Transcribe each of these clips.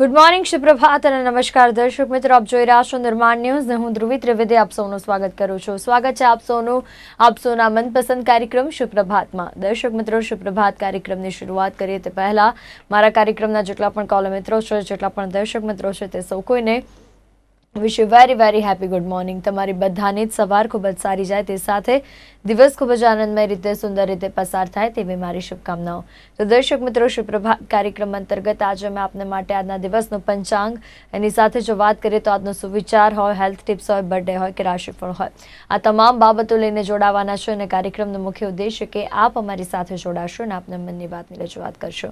Good morning शुभप्रभात अने नमस्कार दर्शक मित्रों, आप જોઈ રહ્યા છો નિર્માણ ન્યૂઝ ને હું ધ્રુવી ત્રિવેદી આપ સૌનું સ્વાગત કરું છું। સ્વાગત છે આપ સૌનું આપ સૌના મનપસંદ કાર્યક્રમ શુભપ્રભાતમાં। દર્શક મિત્રો, શુભપ્રભાત કાર્યક્રમની શરૂઆત કરીએ તે પહેલા મારા કાર્યક્રમના જેટલા પણ કોલ મિત્રો છે, જેટલા પણ દર્શક મિત્રો છે તે સૌ કોઈને wish you very very happy good morning. तमारी बधाने सवार खूब सारी जाए ते साथे दिवस खूब आनंदमय रीते सुंदर रीते पसार थाय तेवी मारी शुभकामनाओं। तो दर्शक मित्रों, सुप्रभात कार्यक्रम अंतर्गत आज मैं आपने माटे आजना दिवसनो पंचांग एनी साथे जो बात करें तो आजनो सुविचार होय, हेल्थ टिप्स होय, बर्थडे होय के राशिफल होय, आ तमाम बाबतो लईने जोडावाना छे अने कार्यक्रमनो मुख्य उद्देश्य के आप अमारी साथे जोडाशो अने आपना मननी वातनी रजूआत करशो।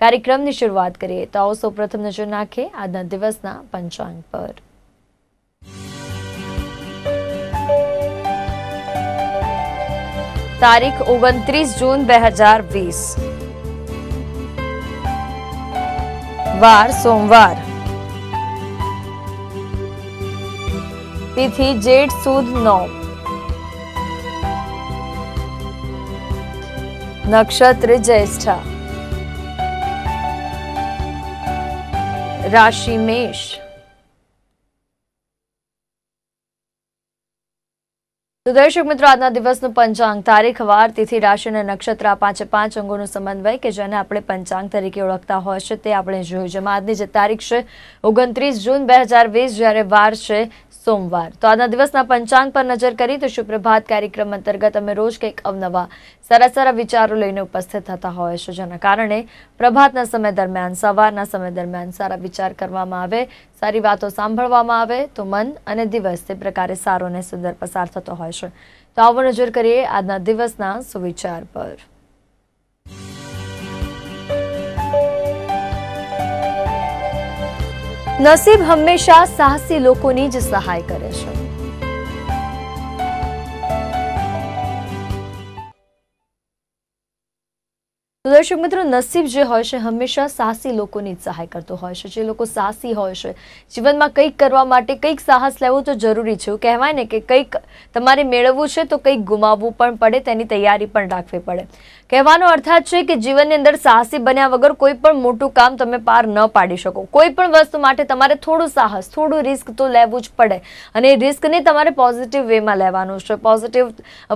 कार्यक्रमनी शुरुआत करीए तो आओ सौप्रथम नजर नाखीए आजना दिवसना पंचांग पर। तारीख 29 जून 2020, वार सोमवार, तिथि जेठ सुद 9, नक्षत्र ज्येष्ठा, राशि मेष। तो दर्शक मित्रों, आज दिवस पंचांग तारीख वार तिथि राशि नक्षत्र आ पांचे पांच अंगों समन्वय के जेने आपणे पंचांग तरीके ओळखता होय छे ते आपणे जोयुं। जेमां आजनी जे तारीख छे 29 जून 2020, ज्यारे वार छे सोमवार। तो आज दिवसना पंचांग पर नजर करी तो सुप्रभात कार्यक्रम अंतर्गत अमे रोज कंईक अवनवा सारा सारा विचारों लईने उपस्थित थता होय छे, जेना कारणे प्रभातना समय दरमियान सवारना समय दरमियान सारा विचार करवामां आवे, सारी बातों सांभळवामां आवे तो मन अने दिवस ते प्रकारे सारो ने सुंदर पसार थतो होय छे। तो आवो नजर करीए आजना दिवसना सुविचार पर। नसीब हमेशा साहसी लोगों ने ज सहाय करे छे। तो दर्शक मित्रों, नसीब जो होय छे हमेशा साहसी लोगों ने ज सहाय करतो होय छे। जे लोग साहसी होय छे जीवन में कई करवा माटे कईक साहस लेवो तो जरूरी छे। कहेवाय ने के कईक तमारे मेळववू छे तो कईक गुमाववू पण पड़े, तेनी तैयारी पण राखवी पड़े। कहेवानो अर्थ है कि जीवन अंदर साहसी बन्या वगर कोई पण मोटुं काम तमे पार न पाड़ी शको। कोई पण वस्तु माटे तमारे थोड़ुं साहस, थोड़ुं रिस्क तो लेवुं ज पड़े अने रिस्क ने तमारे पॉजिटिव वे में लेवानो छे।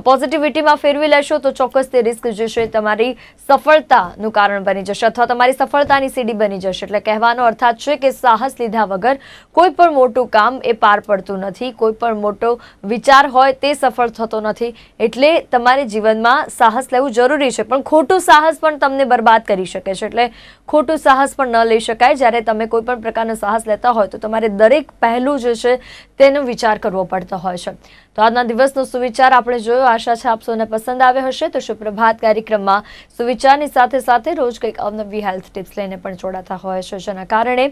पॉजिटिविटी में फेरवी लेशो तो चोक्कस ते रिस्क जे छे तमारी सफलतानुं कारण बनी जशे अथवा तमारी सफलतानी सीढ़ी बनी जशे। एटले कहेवानो अर्थ है कि साहस लीधा वगर कोई पण मोटुं काम ए पार पड़तुं नथी, कोई पण मोटो विचार होय ते सफल थतो नथी। एटले तमारे जीवनमां साहस लेवुं जरूरी छे, पण खोटुं साहस पण तमने बर्बाद करी शके छे। एटले खोटुं साहस पण न लई शकाय। ज्यारे तमे कोई पण प्रकारनो साहस लेता होय तो तमारे दरेक पहलू जे छे तेनो विचार करवो पड़तो होय छे। तो आजना दिवसनो सुविचार आपणे जोयो। आशा छे आप सौने पसंद आव्यो हशे। तो सुप्रभात कार्यक्रममां सुविचारनी साथे साथे रोज कंईक अवनवी हेल्थ टिप्स लईने पण जोड़ाता होय छे, जेना कारणे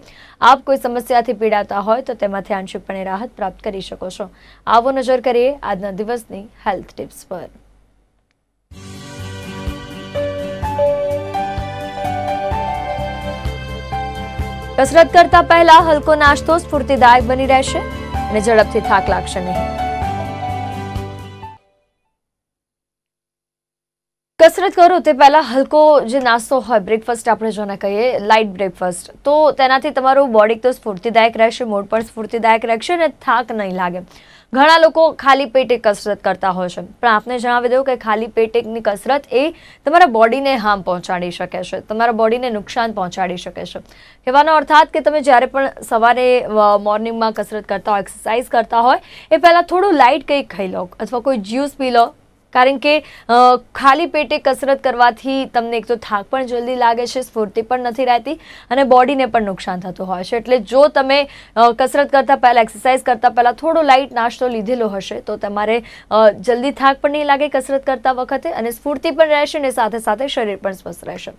आप कोई समस्याथी पीड़ाता होय तो तेमांथी आंशिकपणे राहत प्राप्त करी शको छो। आवो नजर करीए आजना दिवसनी हेल्थ टिप्स पर। कसरत करता पहला हलको नाश्तो स्फूर्तिदायक बनी रहेशे अने झड़पथी थाक लागशे नहीं। कसरत करो ते पहला हलको जे नाश्तो होय, ब्रेकफास्ट आपणे जेने कहीए लाइट ब्रेकफास्ट, तो तेनाथी तमारो बॉडी तो स्फूर्तिदायक रहेशे, मूड पर स्फूर्तिदायक रहेशे अने थाक नहीं लागे। घणा लोको खाली पेटे कसरत करता होय छे, पण आपने जणावी देऊं के खाली पेटेनी कसरत ए तमारा बॉडीने हार्म पहोंचाडी शके छे, तमारा बॉडीने नुकसान पहोंचाडी शके छे। कहेवानो अर्थात के तमे ज्यारे पण सवारे मॉर्निंगमां कसरत करता हो, एक्सरसाइज करता होय ए पहेला थोडुं लाइट कंईक खाई लो अथवा कोई ज्यूस पी लो, कारण के खाली पेटे कसरत करवाथी तमने एक तो थाक पण जल्दी लागे छे, स्फूर्ति पण नथी रहती अने बॉडीने पण नुकसान थतुं होय छे। एटले जो तमे कसरत करता पहला, एक्सरसाइज करता पहला थोड़ो लाइट नाश्तो लीधेलो हशे तो तमारे जल्दी थाक पण नहीं लागे कसरत करता वखते अने स्फूर्ति पण रहेशे अने साथे साथे शरीर पण स्वस्थ रहेशे।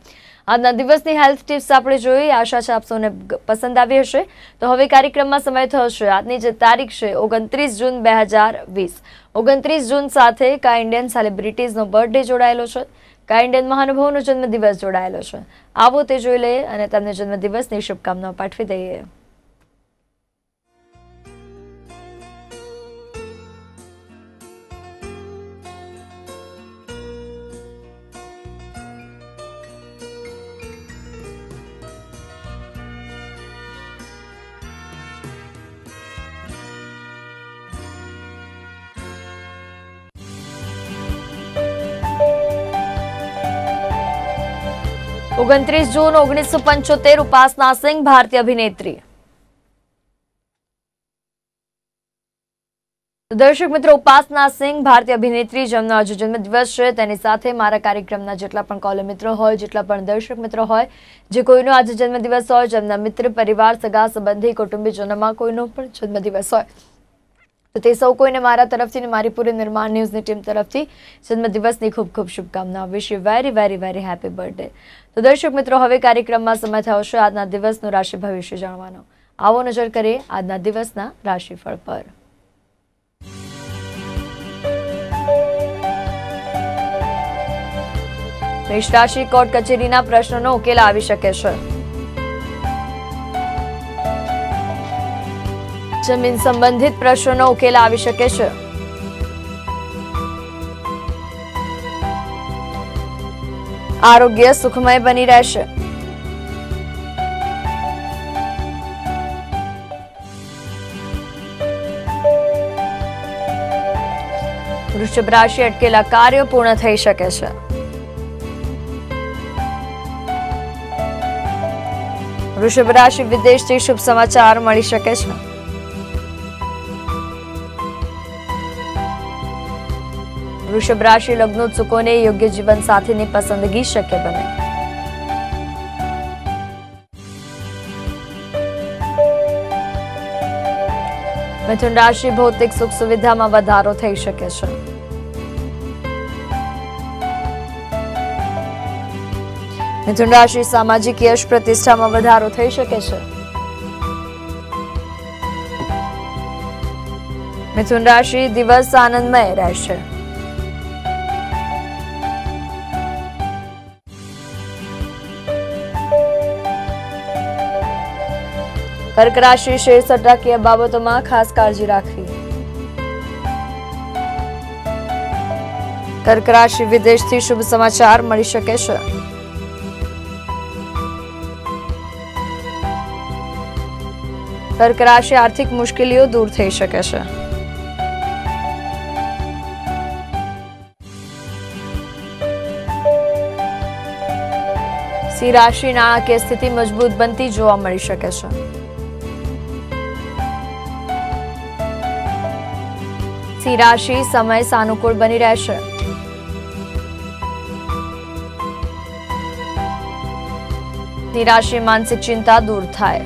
आजना दिवसनी हेल्थ टिप्स आपणे जोई। आशा छे आप सौने पसंद आवी हशे। तो हवे कार्यक्रममां समय थयो छे। आजनी जे तारीख छे 29 जून 2020। 29 जून साथे का इंडियन सेलिब्रिटीजनो बर्थडे जोड़ायेलो छे, का इंडियन महानुभावनो जन्मदिवस जोड़ायेलो छे। आवो ते जोई लईए अने तमने जन्मदिवसनी शुभकामनाओ पाठवी दઈએ। 29 जून 1975 उपासना सिंह भारतीय अभिनेत्री। दर्शक मित्रों, उपासना सिंह भारतीय अभिनेत्री जमना आज जन्मदिवस है। तेनी साथे मारा कार्यक्रमना जेटला पण कॉल मित्रों होय, जेटला पण दर्शक मित्रों होय, जे कोईनो आज जन्मदिवस होय, जमना मित्र परिवार सगा संबंधी कुटुंबीजनोमां कोईनो पण जन्मदिवस होय तो ते सौ कोईने मारा तरफथी ने मारी पूरी निर्माण न्यूज़ नी टीम तरफथी जन्मदिवसनी खूब खूब शुभकामनाओ। Wish you very very very happy birthday. तो दर्शक मित्रों, हवे कार्यक्रममां समय थयो छे आजना दिवसनो राशि भविष्य जाणवानो। आवो नजर करीए आजना दिवसना राशिफळ पर। मेष राशि, कोर्ट कचेरी प्रश्नों उकेल आवी शके छे। जमीन संबंधित प्रश्नों उकेल आवी शके छे। आरोग्य सुखमय बनी रहेशे। वृश्चिक राशि, अटकेला कार्य पूर्ण थई शके छे। वृषभ राशि, विदेश से शुभ समाचार मिली सके। वृषभ राशि, लग्नोत्सुकों ने योग्य जीवन साथी ने पसंदगी शक्य बने। मिथुन राशि, भौतिक सुख सुविधा में वधारो थई शके छे। मिथुन राशि, सामाजिक यश प्रतिष्ठा में वधारो थई शके छे। मिथुन राशि, दिवस आनंदमय रहेशे। कर्क राशि, शेर सट्टाकीय बाबतों में खास काळजी राखवी। कर्क राशि, विदेश थी शुभ समाचार मिली शके छे। कर्क राशि, आर्थिक मुश्किलों दूर थई शके छे। सिंह राशि, नाणाकीय स्थिति मजबूत बनती जोवा मळी शके छे। सिंह राशि, समय सानुकूल बनी रहेशे। सिंह राशि, मानसिक चिंता दूर थाय।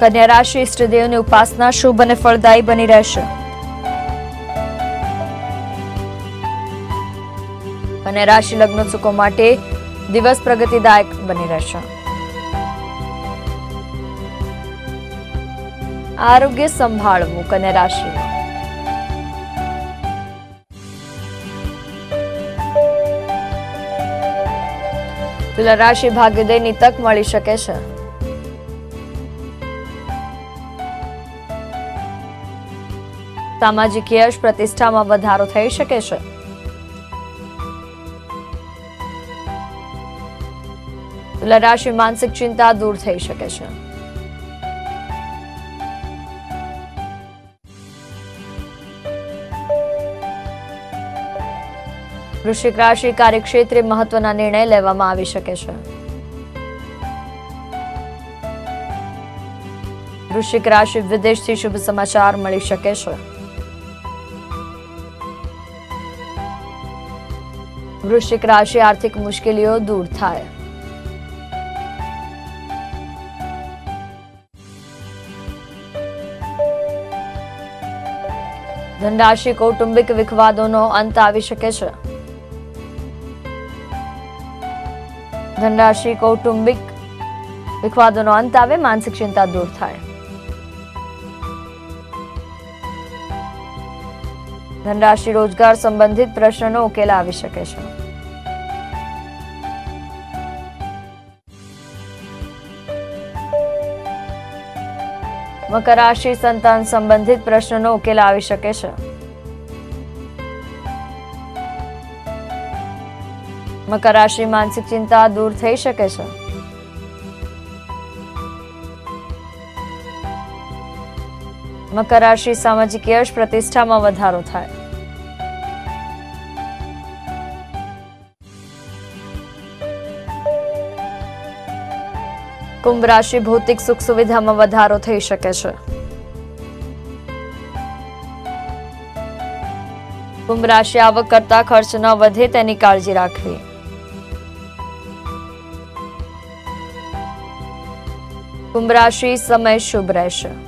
कन्या राशि, इष्टदेव ने उपासना शुभ और फलदायी बनी रहेशे। कन्या राशि, लग्नोत्सुको माटे दिवस प्रगतिदायक बनी रहेशे। आरोग्य संभाळवुं कन्या राशि। तुला राशि, भाग्योदय नी तक मळी शके छे। सामाजिक यश प्रतिष्ठा में वधारो थई शके छे। तुला राशि, मानसिक चिंता दूर थई शके छे। वृश्चिक राशि, कार्यक्षेत्रे महत्वना निर्णय लेवामां आवी शके छे। वृश्चिक राशि, विदेश थी शुभ समाचार मिली शके छे। वृश्चिक राशि, आर्थिक मुश्किलों दूर थाय। धन राशि, कौटुंबिक विखवादोनो अंत आवी शके छे। धन राशि, कौटुंबिक विखवादोनो अंत आवे, मानसिक चिंता दूर थाय। धन राशि, रोजगार संबंधित प्रश्नों उकेल आवी शके छे। मकर राशि, संतान संबंधित प्रश्नों उकेल आवी शके छे। मकर राशि, मानसिक चिंता दूर थई शके छे। मकर राशि सामाजिक यश प्रतिष्ठा में वधारो थाय। कुंभ राशि भौतिक सुख सुविधा में वधारो थई शके छे। कुंभ राशि आवक करता खर्च न वधे तेनी काळजी राखवी। कुंभ राशि समय शुभ रहेशे।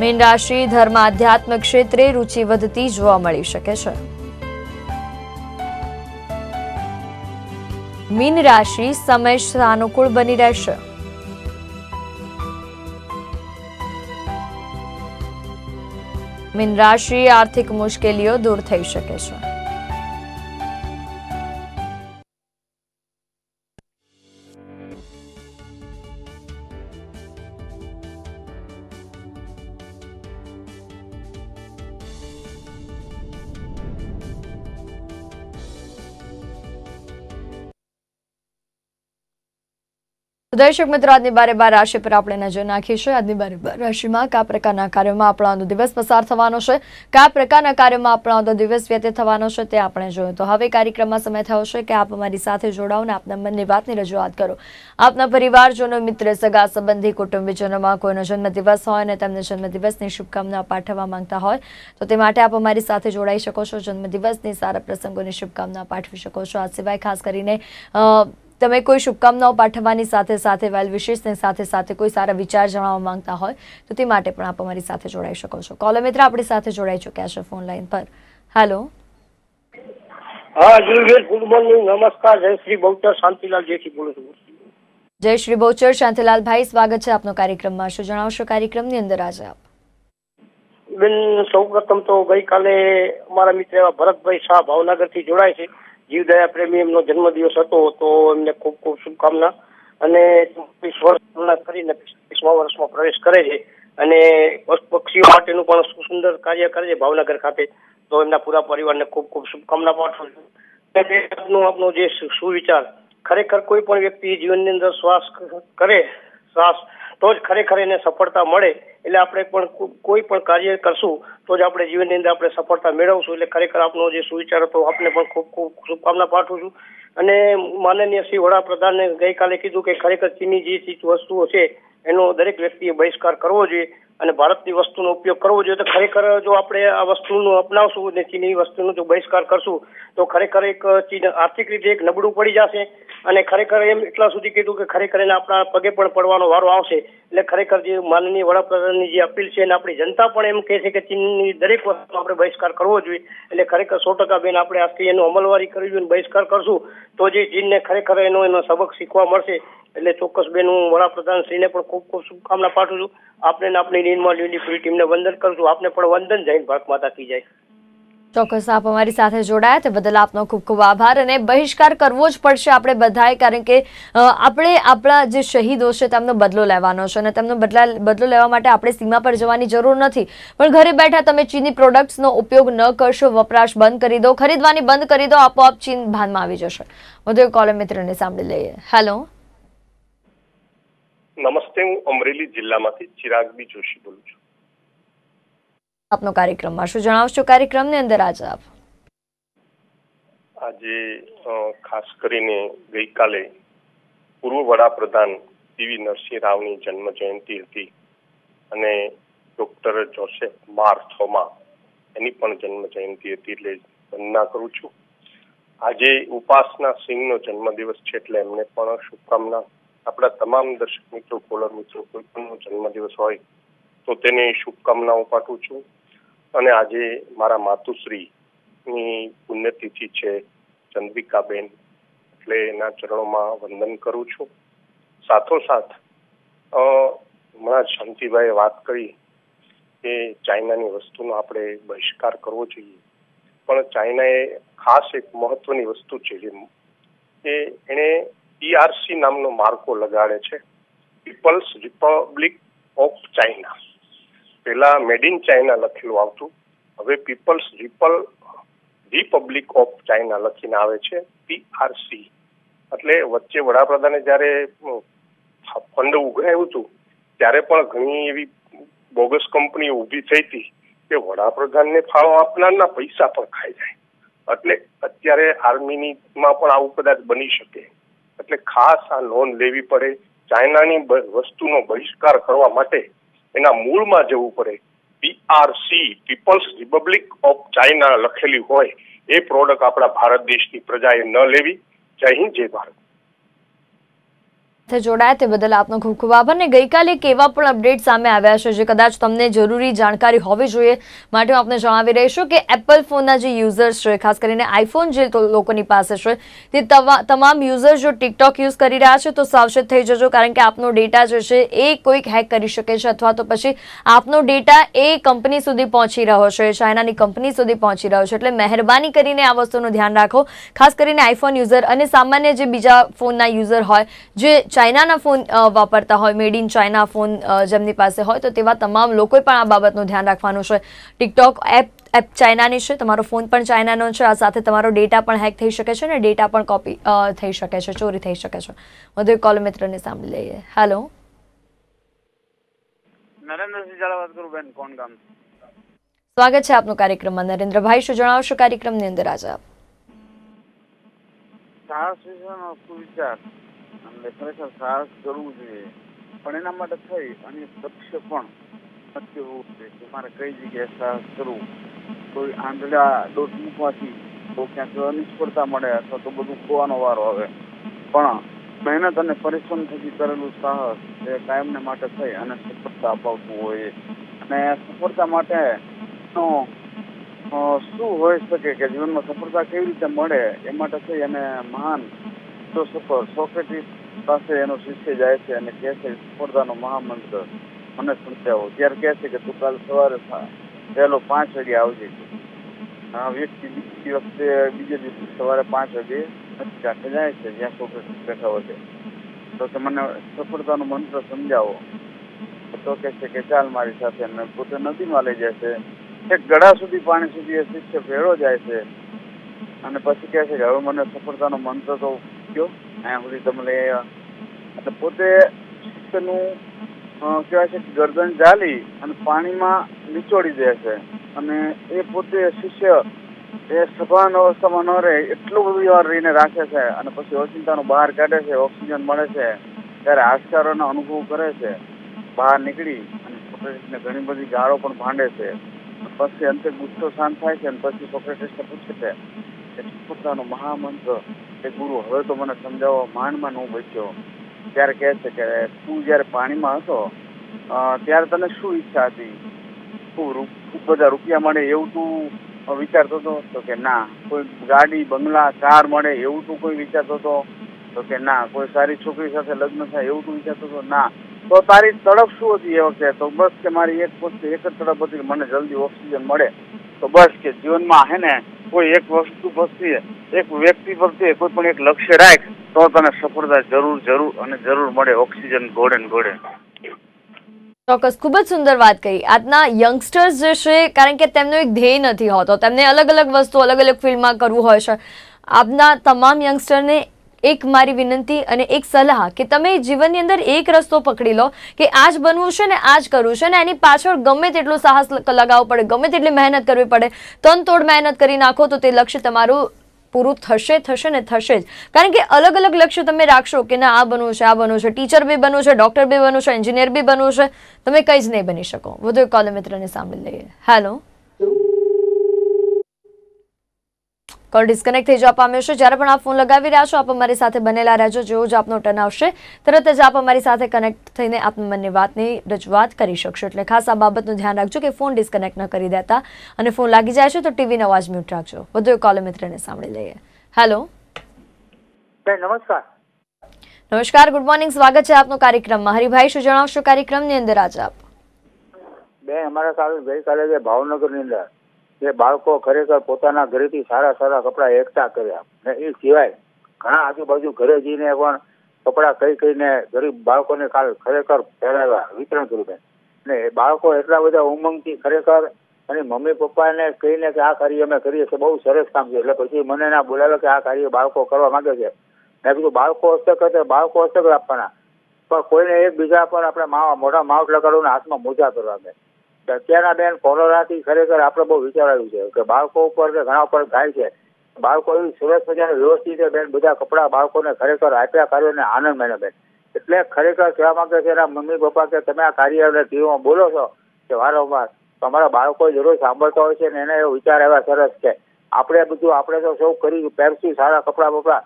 मीन राशि धर्म आध्यात्म क्षेत्रे रुचि वधती जोवा मळी शके छे। मीन राशि समय सानुकूल बनी रहेशे। मीन राशि आर्थिक मुश्केलीओ दूर थई शके छे। દર્શક મિત્રો આજની બારે બાર રાશિ પર આપણે નજર નાખીશું। આજની બારે બાર રાશિમાં કયા પ્રકારના કાર્યોમાં આપણો દિવસ પસાર થવાનો છે, કયા પ્રકારના કાર્યોમાં આપણો દિવસ વ્યતીત થવાનો છે તે આપણે જોયું। તો હવે કાર્યક્રમમાં સમય થયો છે કે આપ અમારી સાથે જોડાઓને આપના મનની વાતની રજૂઆત કરો। આપના પરિવારજનો, મિત્ર, સગા સંબંધી, કુટુંબીજનોમાં કોઈનો જન્મદિવસ હોય અને તમને જન્મદિવસની શુભકામના પાઠવવા માંગતા હોય તો તે માટે આપ અમારી સાથે જોડાઈ શકો છો। જન્મદિવસની સારા પ્રસંગોની શુભકામના પાઠવી શકો છો। આ સિવાય ખાસ કરીને તમે કોઈ શુભકામનાઓ પાઠવવાની સાથે સાથે વેલ વિશેસની સાથે સાથે કોઈ સારા વિચાર જણાવવા માંગતા હોય તો તે માટે પણ આપ અમારી સાથે જોડાઈ શકો છો। કોલર મિત્ર આપણી સાથે જોડાઈ ચૂક્યા છે ફોન લાઈન પર। હેલો, હા જીવેશ, ગુડ મોર્નિંગ, નમસ્કાર, જય શ્રી બૌચર શાંતિલાલ જેથી બોલું છું। જય શ્રી બૌચર શાંતિલાલ ભાઈ, સ્વાગત છે આપનો કાર્યક્રમમાં। શું જણાવશો કાર્યક્રમની અંદર આજે આપ? બેન સૌપ્રથમ તો ગઈકાલે અમારા મિત્ર એવા ભરતભાઈ શાહ ભાવનગરથી જોડાય છે, જીવદયા પ્રેમી, એમનો જન્મદિવસ હતો તો એમને ખૂબ ખૂબ શુભકામના। અને 30 વર્ષ કરીને 35મા વર્ષમાં પ્રવેશ કરે છે અને પક્ષીઓ માટેનું પણ સુંદર કાર્ય કરે છે ભાવનગર ખાતે, તો એમના પૂરા પરિવારને ખૂબ ખૂબ શુભકામના પાઠવું છું। આપનો જે સુવિચાર, ખરેખર કોઈ પણ વ્યક્તિ જીવનની અંદર શ્વાસ કરે તો જ ખરેખર એને સફળતા મળે, એટલે આપણે પણ કોઈ પણ કાર્ય કરશું તો જ આપણે જીવનની અંદર આપણે સફળતા મેળવશું। એટલે ખરેખર આપનો જે સુવિચાર હતો આપને પણ ખૂબ ખૂબ શુભકામના પાઠવું છું। અને માનનીય શ્રી વડાપ્રધાને ગઈકાલે કીધું કે ખરેખર ચીની જે ચીજ વસ્તુઓ છે એનો દરેક વ્યક્તિએ બહિષ્કાર કરવો જોઈએ અને ભારતની વસ્તુનો ઉપયોગ કરવો જોઈએ। તો ખરેખર જો આપણે આ વસ્તુનો અપનાવશું અને ચીની વસ્તુનો જો બહિષ્કાર કરશું તો ખરેખર એક ચીન આર્થિક રીતે એક નબળું પડી જશે અને ખરેખર એમ એટલા સુધી કીધું કે ખરેખર એને આપણા પગે પણ પડવાનો વારો આવશે। એટલે ખરેખર જે માનનીય વડાપ્રધાનની જે અપીલ છે અને આપણી જનતા પણ એમ કહે છે કે ચીનની દરેક વસ્તુનો આપણે બહિષ્કાર કરવો જોઈએ, એટલે ખરેખર 100% બેન આપણે આજથી એનો અમલવારી કરવી જોઈએ અને બહિષ્કાર કરશું તો જે ચીનને ખરેખર એનો સબક શીખવા મળશે। એટલે ચોક્કસ બેન હું વડાપ્રધાનશ્રીને પણ ખૂબ ખૂબ શુભકામના પાઠવું છું। આપને આપની નીડમાં લીધી પૂરી ટીમને વંદન કરું છું। આપને પણ વંદન, જય ભારત માતા કી જય। ચોક્કસ આપ અમારી સાથે જોડાયા તે બદલ આપનો ખૂબ ખૂબ આભાર। અને બહિષ્કાર કરવો જ પડશે આપણે બધાએ, કારણ કે આપણે આપણા જે શહીદો છે તેમનો બદલો લેવાનો છે અને તેમનો બદલો લેવા માટે આપણે સીમા પર જવાની જરૂર નથી, પણ ઘરે બેઠા તમે ચીની પ્રોડક્ટ્સનો ઉપયોગ ન કરશો, વપરાશ બંધ કરી દો, ખરીદવાની બંધ કરી દો, આપોઆપ ચીન ભાનમાં આવી જશે। વધુ કોલમ મિત્રને સાંભળી લઈએ। હેલો નમસ્તે, હું અમરેલી જિલ્લામાંથી ચિરાગ બી જોશી બોલું છું। આપનો કાર્યક્રમમાં શું જણાવશો કાર્યક્રમની અંદર આજે આપ? આજે ખાસ કરીને ગઈકાલે પૂર્વ વડાપ્રધાન પીવી નરસિંહ રાવની જન્મ જયંતિ હતી અને ડોક્ટર જોસેફ માર થોમા એની પણ જન્મ જયંતિ હતી, એટલે વંદના કરું છું। આજે ઉપાસના સિંહનો જન્મદિવસ છે એટલે એમને પણ શુભકામના। આપણા તમામ દર્શક મિત્રો, કોલર મિત્રો, કોઈ પણનો જન્મદિવસ હોય તો તેને શુભકામનાઓ પાઠવું છું। અને આજે મારા માતુશ્રીની પુણ્યતિથિ છે, ચંદ્રિકાબેન, એટલે એના ચરણોમાં વંદન કરું છું। સાથોસાથ હમણાં શાંતિભાઈએ વાત કરી કે ચાઇનાની વસ્તુનો આપણે બહિષ્કાર કરવો જોઈએ, પણ ચાઇનાએ ખાસ એક મહત્વની વસ્તુ છે કે એણે PRC નામનો માર્કો લગાડે છે, પીપલ્સ રિપબ્લિક ઓફ ચાઇના। પેલા મેડ ઇન ચાઇના લખેલું આવતું, હવે પીપલ્સ रिपब्लिक ऑफ चाइना लखीने आवे छे PRC। एटले वच्चे वडाप्रधाने ज्यारे फंड उघराव्युं हतुं त्यारे पण घणी एवी बोगस कंपनी ऊभी थई हती के वडाप्रधानने फाळो आपनारना पैसा पण खाई जाय। एटले अत्यारे आर्मीनी मां पण आवुं कदाच बनी शके। एटले खास आ नोंध लेवी पड़े, चाइनानी वस्तुनो बहिष्कार करवा माटे एना मूळमां जवुं पड़े। PRC people's republic of China लखेली होय ए प्रोडक्ट आपड़ा भारत देश की प्रजाए न लेवी। जय हिंद, जय भारत। जोड़ाया ते बदल आपनो खूब खूब आभार। ने गई काले केवा पण अपडेट सामे आव्या छे जे कदाच तमने जरूरी जानकारी होवी जोईए माटे हुं आपने जणावी रहीशुं के एप्पल फोनना जे यूजर्स छे, खास करीने आईफोन जे लोकोनी पासे छे, ते तमाम यूजर्स जो टिकटॉक यूज करी रह्या छे तो सावचेत थई जजो, कारण के आपनो डेटा जे छे ए कोईक हैक करी शके छे अथवा तो पछी आपनो डेटा ए कंपनी सुधी पहोंची रह्यो छे, चाइनानी कंपनी सुधी पहोंची रह्यो छे। एटले महेरबानी करीने आ वस्तुनुं ध्यान राखो, खास करीने आईफोन यूजर अने सामान्य जे बीजा फोनना यूजर होय जे चाइनाना फोन वापरता होय, मेड इन चाइना फोन जेमनी पासे होय, तो तेवा तमाम लोकोए पण आ बाबतनुं ध्यान राखवानुं छे। टिकटॉक एप चाइनानी छे, तमारो फोन पण चाइनानो छे, आ साथे तमारो डेटा पण हैक थई शके छे ने डेटा पण कॉपी थई शके छे, चोरी थई शके छे। मधु कॉल मित्रने सांभळी लईए। हेलो, नरेंद्र जी जाला વાત करू બેન, કોણ ગામ? સ્વાગત છે આપનો કાર્યક્રમમાં નરેન્દ્રભાઈ, શું જણાવશો કાર્યક્રમની અંદર આજે આપ? સાહસિકનો સુવિચાર અને ખરેખર સાહસ કરવું જોઈએ, પણ એના માટે થઈ અને લક્ષ્ય પણ નક્કી હોવું જોઈએ કે મારે કઈ જગ્યાએ સાહસ કરવું। કોઈ આંધળા દોટ મૂકવાથી તો ક્યાંક નિષ્ફળતા મળે અથવા તો બધું ખોવાનો વારો આવે, પણ મહેનત અને પરિશ્રમ થકી કરેલું સાહસ એ કાયમને માટે થઈ અને સફળતા અપાવતું હોય। અને સફળતા માટે શું હોઈ શકે કે જીવનમાં સફળતા કેવી રીતે મળે એ માટે થઈ અને મહાન सोक्रेटिस पास शिष्य जाए स्पर्धा ना महामंत्र मैंने समझाओ त्यार कहे कि तू कल सवार पहले 5 वागे आवजे। व्यक्ति बीजे वखते बीजे दिवसे सवारे 5 वागे काठे जाए ज्यां सोक्रेटिस बैठा हो तो मैंने सफलता ना मंत्र समझाओ तो कहे कि चाल मारी साथे ने पोते नदी में लई जाए, एक गड़ा सुधी पानी सुधी शिष्य भेड़ो जाए અને પછી કહે છે કે હવે મને સફળતાનો મંત્ર તો કયો, અહીંયા સુધી તમે લઈ આવ્યા, એટલે પોતે શિષ્યનું કહેવાય છે ગરદન ઝાલી અને પાણીમાં નીચોડી દે છે અને એ પોતે શિષ્ય એ સભાન અવસ્થામાં ન રહે એટલું બધું વાર રહીને રાખે છે અને પછી ઓચિંતાનું બહાર કાઢે છે, ઓક્સિજન મળે છે, ત્યારે આશ્ચર્યનો અનુભવ કરે છે, બહાર નીકળી અને પોતે ઘણી બધી ગાળો પણ ભાંડે છે, પછી અંતે ગુસ્સો શાંત થાય છે અને પછી સોક્રેટિસને પૂછે છે પોતાનો મહામંત્ર કે ગુરુ હવે તો મને સમજાવો, માનમાં ન બચ્યો। ત્યારે કહે છે કે તું જ્યારે પાણીમાં હતો ત્યારે તને શું ઈચ્છા હતી, તું ખૂબ બધા રૂપિયા મળે એવું તું વિચારતો હતો? તો કે ના। કોઈ ગાડી બંગલા કાર મળે એવું તું કોઈ વિચારતો હતો? તો કે ના। કોઈ સારી છોકરી સાથે લગ્ન થાય એવું તું વિચારતો હતો? ના। તો તારી તડપ શું હતી એ વખતે? તો બસ કે મારી એક જ તડપ હતી, મને જલ્દી ઓક્સિજન મળે। તો બસ કે જીવનમાં હે ને કોઈ એક વસ્તુ પ્રત્યે, એક વ્યક્તિ પ્રત્યે કોઈ પણ એક લક્ષ્ય રાખ તો તને સફળતા જરૂર અને જરૂર મળે, ઓક્સિજન ઘોડે ને ઘોડે। ચોક્કસ, ખૂબ જ સુંદર વાત કરી। આજના યંગસ્ટર્સ જે છે, કારણ કે તેમનો એક ધ્યેય નથી હોતો, તેમને અલગ અલગ વસ્તુ અલગ અલગ ફિલ્ડમાં કરવું હોય છે। આજના તમામ યંગસ્ટરને एक मारी विनंती अने एक सलाह के तमे जीवननी अंदर एक रस्तो पकड़ी लो कि आज बनवू छे ने आज करवू छे ने, एनी पाछळ गमे तेटलो साहस लगावो पड़े, गमे तेटली मेहनत करवी पड़े, तनतोड़ मेहनत करी नाखो तो ते लक्ष्य तमारुं पूरुं थशे ने थशे ज। कारण के अलग अलग लक्ष्य तमे राखशो कि ना आ बनवू छे, आ बनवू छे, टीचर बी बनवू छे, डॉक्टर बी बनवू छे, एंजीनियर बी बनवू छे, तमे कई ज नहीं बनी शको। वधु कॉल मित्रने सांभळी लईए। हेलो, कॉल डिस्कनेक्ट थी जवा पाम्यो छे। ज्यारे पण आप फोन लगावी रह्या छो, आप अमारी साथे बनेला रहेजो। जेवो ज आपनो टर्न आवशे तरत ज आप अमारी साथे कनेक्ट थईने आपनी मननी वातनी रजूआत करी शकशो। एटले खास आ बाबतनुं ध्यान राखजो कि फोन डिस्कनेक्ट न करी देता, अने फोन लागी जाय छे तो टीवी नो अवाज म्यूट राखजो। वधु एक कॉल मित्रने सांभळी लईए। हेलो, नमस्कार। नमस्कार, गुड मॉर्निंग, स्वागत छे आपनो कार्यक्रममां। हरिभाई, शुं जणावशो कार्यक्रमनी अंदर आज आप? बे अमारा काल गई काले जे भावनगरनी अंदर જે બાળકો ખરેખર પોતાના ઘરેથી સારા કપડા એકઠા કર્યા, ને એ સિવાય ઘણા આજુબાજુ ઘરે જઈને પણ કપડા કઈ ગરીબ બાળકોને ખરેખર પહેરાવ્યા, વિતરણ કર્યું, ને બાળકો એટલા બધા ઉમંગથી ખરેખર मम्मी पप्पा ने कही ने आ कार्य अमे करिए तो बहुत सरस काम है। पीछे मैंने ना बोलावे कि आ कार्य बाळको करवा मांगे छे। मैं कीधुं बाळको हस्तक्षेप आपवाना पर कोई ने एक बीजा पर अपने मोटा माउट लगाड़ीने हाथ में मोजा करवा गए। अत्यारना बेन कोरोना थी खरेखर आपणे बहुत विचाराव्युं छे कि बाळको पर के घणा पर गाय छे। बाळको एवी सरस मजाने व्यवस्थित बेन बधा कपड़ा बाळकोने खरेखर आप्या कार्योने आनंद माण्यो बेन। एटले खरेखर कहेवा मांगे छे एना मम्मी पप्पा के तमे आ कार्य जीवमां बोलो छो के वारंवार તમારા બાળકો જરૂર સાંભળતા હોય છે ને એને એવો વિચાર આવ્યા સરસ છે આપણે બધું આપણે તો સૌ કરી પહેરશું સારા કપડા બપડા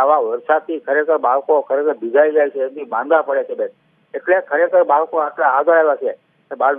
આવા વરસાદથી ખરેખર બાળકો ખરેખર ભીજાઈ જાય છે એમની માંદા પડે છે બેન। એટલે ખરેખર બાળકો આટલા આગળ આવ્યા છે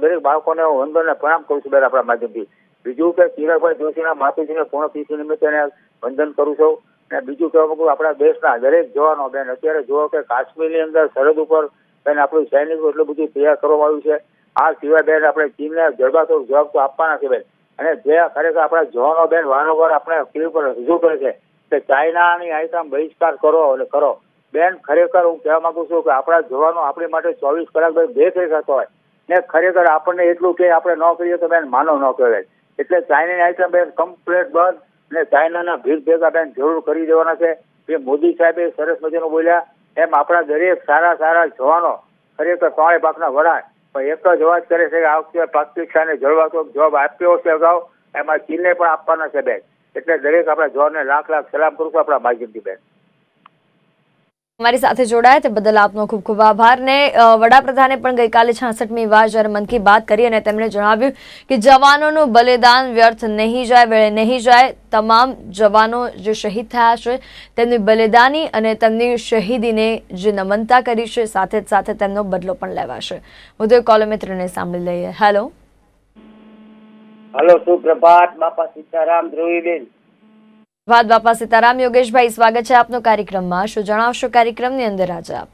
દરેક બાળકોને હું વંદનને પ્રણામ કરું છું બેન આપણા માધ્યમથી। બીજું કે ચિરાગભાઈ જોશીના માતુજીને પૂર્ણતિથિ નિમિત્તે એને વંદન કરું છું અને બીજું કહેવા માંગુ આપણા દેશના દરેક જવાનો બેન અત્યારે જુઓ કે કાશ્મીરની અંદર સરહદ ઉપર બેન આપણું સૈનિકો એટલું બધું તૈયાર કરવામાં આવ્યું છે। आ सीवा बेन अपने टीम ने जड़बातोड़ जवाब तो आपवाना छे बेन। अने जे खरेखर आपणा जवानो बेन वारंवार अपने क्लिप पर रजू करे छे के चाइनानी आइटम बहिष्कार करो अने करो बेन। खरेखर हूँ कहेवा मांगु छूं के आपणा जवानो आपणी माटे 24 कलाक बेन बेखरी करता होय ने खरेखर आपणे एटलुं के आपणे न करीए तो बेन मानव न कहेवाय। एटले चाइनानी आइटम बेन कम्प्लीट बंध अने चाइनाना भीड़ भेगा बेन जरूर करी देवाना छे। जे मोदी साहेबे सरस मजानुं बोल्या एम आपणा दरेक सारा सारा जवानो खरेखर तोय पाकना वड़ा एक ज अवाज करे छे के आ वखते पाकिस्ताने जळवातो जवाब आप्यो छे अगाऊ एमां चीनने पण आपवाना छे बेन। एटले दरेक आपणा जवानने लाख लाख सलाम करूं छुं आपणा माध्यमथी बेन। हमारी साथे जोड़ाया ते बदल आपनो खूब खूब आभार ने वडाप्रधाने पण गई काले 66મી वार जारे मन की बात करी अने तेमणे जणाव्युं के जवानोनुं बलिदान व्यर्थ नहीं जाए वेळे नहीं जाए। तमाम जवानों जो शहीद थया छे तेमनी बलिदानी अने तेमनी शहीदीने जे नमनता करी छे साथे साथे तेमनो बदलो पण लेवाशे। उदय कॉलमित्रने सांभळी लईए। हेलो हेलो सुप्रभात बापा सीताराम ध्रुवीबेन। वाद बापा सीताराम योगेश भाई स्वागत है आपनो कार्यक्रम में। शो जणावशो कार्यक्रम ने अंदर आज आप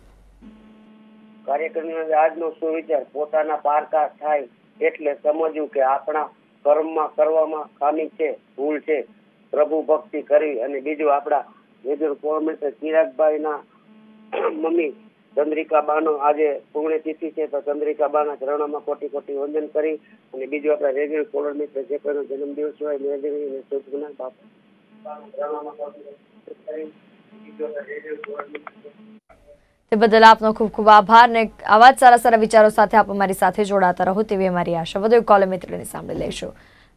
कार्यक्रम ने आज नो सुविचार પોતાના પારકા થાય એટલે સમજ્યું કે આપણા કર્મમાં કરવામાં ખામી છે ભૂલ છે પ્રભુ ભક્તિ કરી અને બીજો આપડા મેજર કોર્મેટર ચિરાગભાઈના મમ્મી ચંદ્રિકાબાનો આજે પુણ્યતિથિ છે તો ચંદ્રિકાબાના ચરણોમાં કોટી કોટી વંદન કરી અને બીજો આપડા રેગ્યુલર કોર્મેટર જે કોઈનો જન્મદિવસ હોય મેજરની શુભકામના બાપા। बदल आपनो खूब खूब आभार ने आवाज सारा सारा विचारों साथे आप हमारी साथे जोड़ाता रहो तेवी हमारी आशा। वधु एक कॉल मित्रने सांभळी लेशो।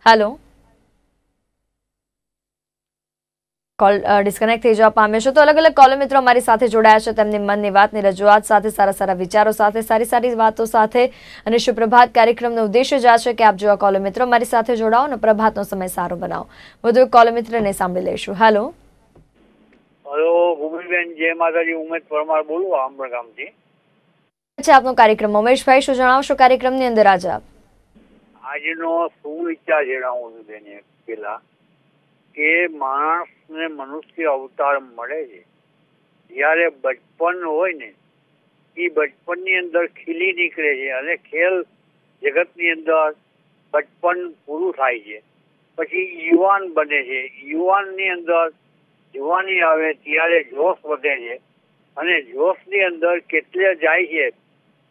हेलो कॉल डिस्कनेक्ट थी जवा पाम्यो छो तो अलग अलग कॉल मित्रों अमारी साथे जोड़ाया छे तेमनी मननी वातनी रजूआत साथे सारा सारा विचारों साथे सारी सारी वातो साथे अने सुप्रभात कार्यक्रमनो उद्देश्य ज छे के आप जो कॉल मित्रों अमारी साथे जोड़ाओ ने प्रभातनो समय सारो बनाओ। वधु एक कॉल मित्रने सांभळी लेशो। हेलो हेलो भूमिबेन जय माताजी उमेश परमार बोलू आमरा गामथी। अच्छा आपनो कार्यक्रम उमेश भाई शो जणावशो कार्यक्रमनी अंदर आज आप આજનો સુવિચાર જણાવું છું બેન। પેલા કે માણસ ने मनुष्य अवतार मळे छे त्यारे बचपन होय ने ई बचपननी अंदर खीली निकळे छे अने खेल जगतनी अंदर बचपन पूरुं थाय छे पछी युवान बने छे। युवाननी अंदर युवानी आवे त्यारे जोश वधे छे अने जोशनी अंदर केटले जाय छे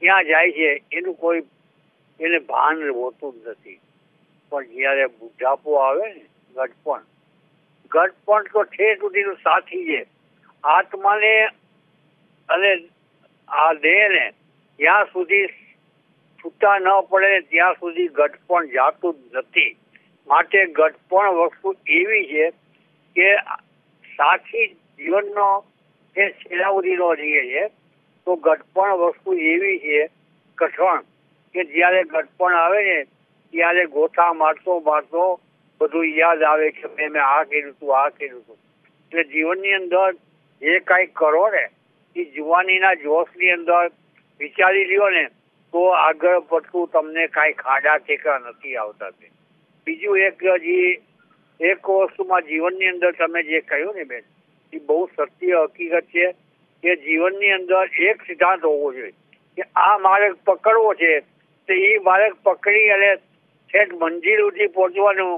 क्यां जाय छे एनुं कोई एने भान होतुं ज नथी। पण त्यारे बुढापो आवे ने गटपण गटपण तो ठेठ सुधीनो साथी छे। आत्मा ने अने आ देह ने त्यां सुधी छूटा न पड़े त्यां सुधी गटपण जातुं ज नथी। माटे गटपण वस्तु एवी छे के साथी जीवननो जे छेलावरीनो रहे छे तो गटपण वस्तु एवी छे कठण के ज्यारे गटपण आवे ने त्यारे गोठा मारतो मारतो બધું યાદ આવે કે મેં આ કર્યું હતું એટલે જીવનની અંદર જે કાંઈ કરો ને એ જુવાનીના જોશની અંદર વિચારી લ્યો ને તો આગળ પડતું તમને કાંઈ ખાડા ટેકા નથી આવતા તે। બીજું એક વસ્તુમાં જીવનની અંદર તમે જે કહ્યું ને બેન એ બહુ સત્ય હકીકત છે કે જીવનની અંદર એક સિદ્ધાંત હોવો જોઈએ કે આ માર્ગ પકડવો છે તો એ માર્ગ પકડી અને છેક મંજિલ સુધી પહોંચવાનું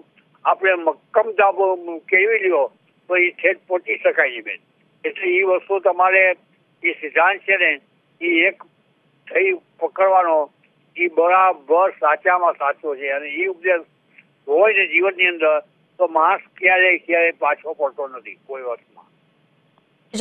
આપણે મક્કમ દાબો કેવી લ્યો તો એ ઠેઠ પહોંચી શકાય બેન। એટલે એ વસ્તુ તમારે એ સિદ્ધાંત છે ને એ એક થઈ પકડવાનો એ બરાબર સાચામાં સાચો છે અને એ ઉપદેશ હોય ને જીવનની અંદર તો માણસ ક્યારેય ક્યારેય પાછો પડતો નથી કોઈ વાતમાં.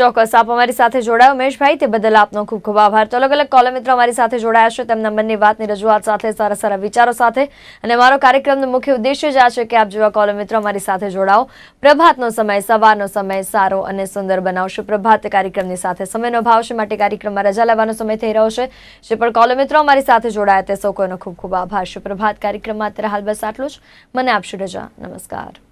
ચોક્કસ, આપ અમારી સાથે જોડાયા ઉમેશભાઈ, તે બદલ આપનો ખૂબ ખૂબ આભાર. તો અલગ અલગ કોલમ મિત્રો અમારી સાથે જોડાયા છે, તેમના મનની વાતની રજૂઆત સાથે, સારા સારા વિચારો સાથે, અને અમારો કાર્યક્રમનો મુખ્ય ઉદ્દેશ્ય જ આ છે કે આપ જેવા કોલમ મિત્રો અમારી સાથે જોડાઓ. પ્રભાતનો સમય, સવારનો સમય સારો અને સુંદર બનાવશો. પ્રભાત કાર્યક્રમની સાથે સમયનો અભાવ છે, માટે કાર્યક્રમમાં રજા લેવાનો સમય થઈ રહ્યો છે. જે પણ કોલમ મિત્રો અમારી સાથે જોડાયા તે સૌ કોઈનો ખૂબ ખૂબ આભાર. સુપ્રભાત કાર્યક્રમમાં અત્યારે હાલ બસ આટલું જ. મને આપશો રજા. નમસ્કાર.